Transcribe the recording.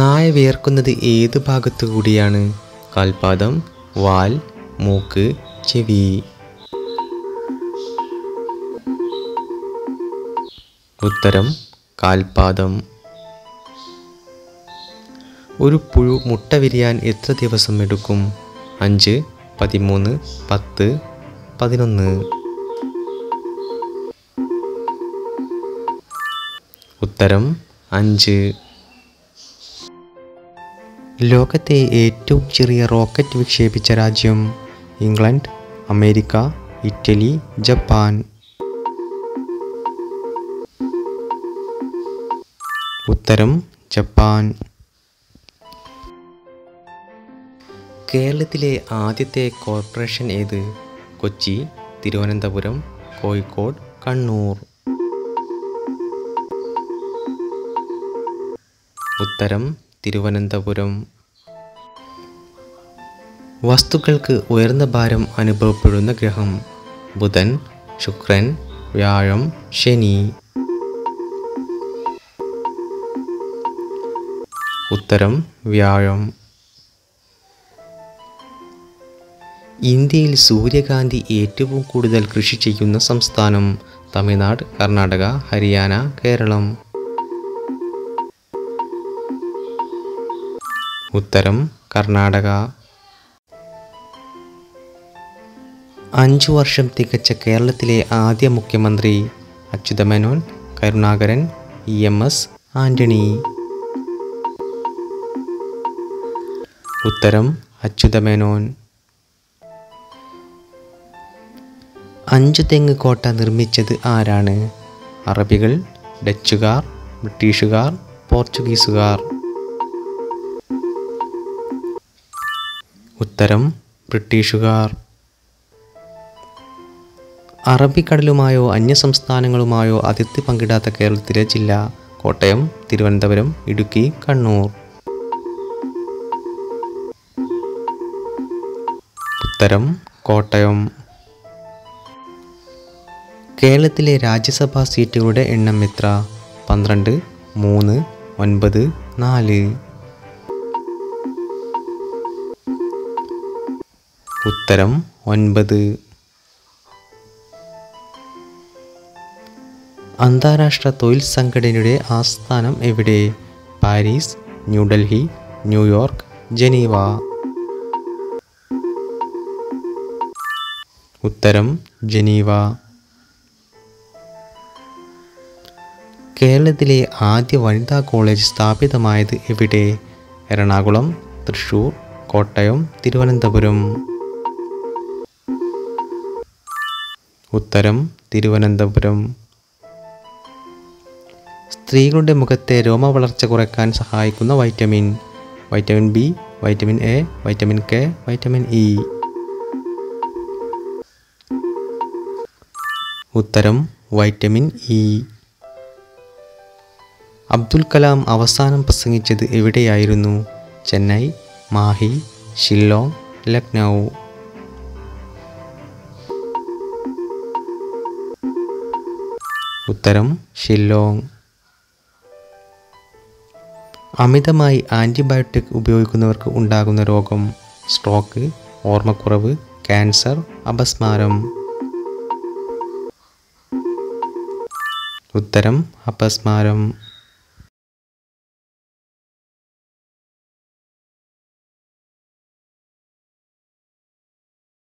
നായ വിയർക്കുന്നത് ഏത് ഭാഗത്തു കൂടിയാണ്? കാൽപാദം, വാൽ, മൂക്ക്, ചെവി. ഉത്തരം കാൽപാദം. ഒരു പുഴു മുട്ട വിരിയാൻ എത്ര ദിവസം എടുക്കും? 5, 13, 10, 11. ഉത്തരം 5. ലോകത്തെ ഏറ്റവും ചെറിയ റോക്കറ്റ് വിക്ഷേപിച്ച രാജ്യം? England, America, Italy, Japan. ഉത്തരം ജപ്പാൻ. കേരളത്തിലെ ആദ്യത്തെ കോർപ്പറേഷൻ ഏത്? കൊച്ചി, തിരുവനന്തപുരം, കോഴിക്കോട്, കണ്ണൂർ. ഉത്തരം തിരുവനന്തപുരം. വസ്തുക്കൾക്ക് ഉയർന്ന ഭാരം അനുഭവപ്പെടുന്ന ഗ്രഹം? ബുധൻ, ശുക്രൻ, വ്യാഴം, ശനി. ഉത്തരം വ്യാഴം. ഇന്ത്യയിൽ സൂര്യകാന്തി ഏറ്റവും കൂടുതൽ കൃഷി ചെയ്യുന്ന സംസ്ഥാനം? തമിഴ്നാട്, കർണാടക, ഹരിയാന, കേരളം. ഉത്തരം കർണാടക. 5 വർഷം തികച്ച കേരളത്തിലെ ആദ്യ മുഖ്യമന്ത്രി? അച്യുതമേനോൻ, കരുണാകരൻ, EMS ആന്റണി. ഉത്തരം അച്യുതമേനോൻ. 5 തെങ്ങ് കോട്ട നിർമ്മിച്ചത് ആരാണ്? അറബികൾ, ഡച്ചുകാർ, ബ്രിട്ടീഷുകാർ, പോർച്ചുഗീസുകാർ. ഉത്തരം ബ്രിട്ടീഷുകാർ. അറബിക്കടലുമായോ അന്യസംസ്ഥാനങ്ങളുമായോ അതിർത്തി പങ്കിടാത്ത കേരളത്തിലെ ജില്ല? കോട്ടയം, തിരുവനന്തപുരം, ഇടുക്കി, കണ്ണൂർ. ഉത്തരം കോട്ടയം. കേരളത്തിലെ രാജ്യസഭാ സീറ്റുകളുടെ എണ്ണം എത്ര? 12, 3, 9, 4. ഉത്തരം 9. അന്താരാഷ്ട്ര തൊഴിൽ സംഘടനയുടെ ആസ്ഥാനം എവിടെ? Paris, New Delhi, New York, Geneva. ഉത്തരം ജനീവ. കേരളത്തിലെ ആദ്യ വനിതാ കോളേജ് സ്ഥാപിതമായത് എവിടെ? എറണാകുളം, തൃശ്ശൂർ, കോട്ടയം, തിരുവനന്തപുരം. ഉത്തരം തിരുവനന്തപുരം. സ്ത്രീകളുടെ മുഖത്തെ രോമവളർച്ച കുറയ്ക്കാൻ സഹായിക്കുന്ന vitamin? Vitamin B, vitamin A, vitamin K, vitamin E. ഉത്തരം വൈറ്റമിൻ ഇ. അബ്ദുൽ കലാം അവസാനം പ്രസംഗിച്ചത് എവിടെയായിരുന്നു? ചെന്നൈ, മാഹി, ഷില്ലോങ്, ലക്നൗ. ഉത്തരം ഷില്ലോങ്. അമിതമായി ആൻറ്റിബയോട്ടിക് ഉപയോഗിക്കുന്നവർക്ക് ഉണ്ടാകുന്ന രോഗം? സ്ട്രോക്ക്, ഓർമ്മക്കുറവ്, ക്യാൻസർ, അപസ്മാരം. ഉത്തരം അപസ്മാരം.